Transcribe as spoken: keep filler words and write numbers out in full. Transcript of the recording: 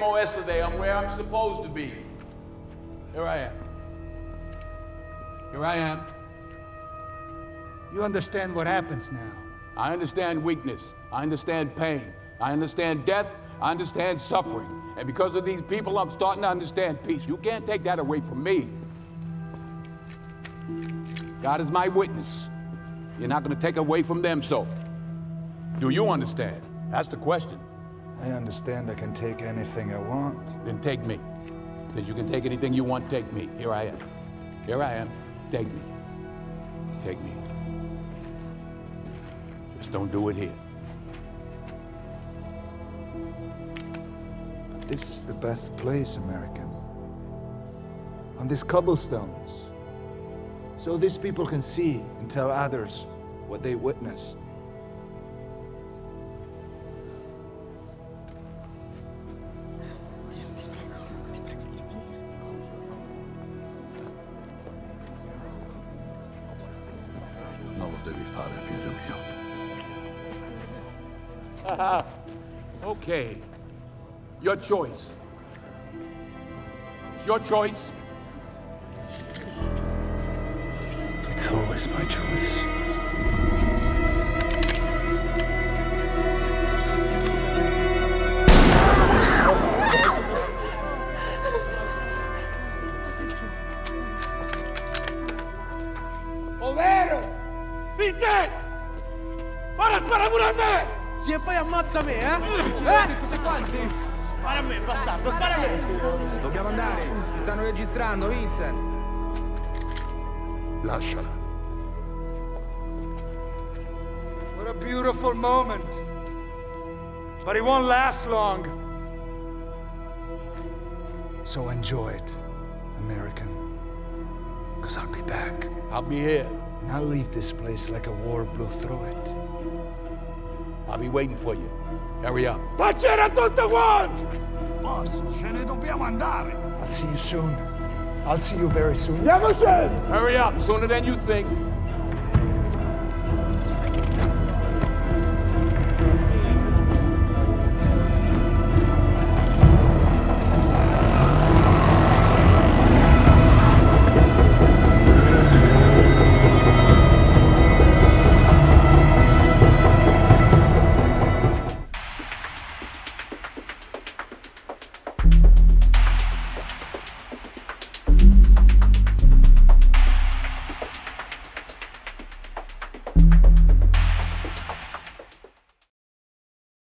M O S today. I'm where I'm supposed to be. Here I am. Here I am. You understand what happens now. I understand weakness. I understand pain. I understand death. I understand suffering. And because of these people, I'm starting to understand peace. You can't take that away from me. God is my witness. You're not going to take away from them, so. Do you understand? That's the question. I understand I can take anything I want. Then take me. Since you can take anything you want, take me. Here I am. Here I am. Take me. Take me. Just don't do it here. This is the best place, American. On these cobblestones. So these people can see and tell others what they witnessed. Non lo devi fare, figlio mio. Okay. Your choice. It's your choice. It's always my choice. Ovvero! Vincent! Guarda, spara pure a me! Sì, e poi ammazza me, eh? Eh? Tutti quanti? Spara a me, bastardo, spara a me! Dobbiamo andare, ci stanno registrando, Vincent! Lasciala. What a beautiful moment. But it won't last long. So enjoy it, American. Because I'll be back. I'll be here. And I'll leave this place like a war blew through it. I'll be waiting for you. Hurry up. Pace a tutti quanti! Boss, ce ne dobbiamo andare. I'll see you soon. I'll see you very soon. Never said! Hurry up, sooner than you think.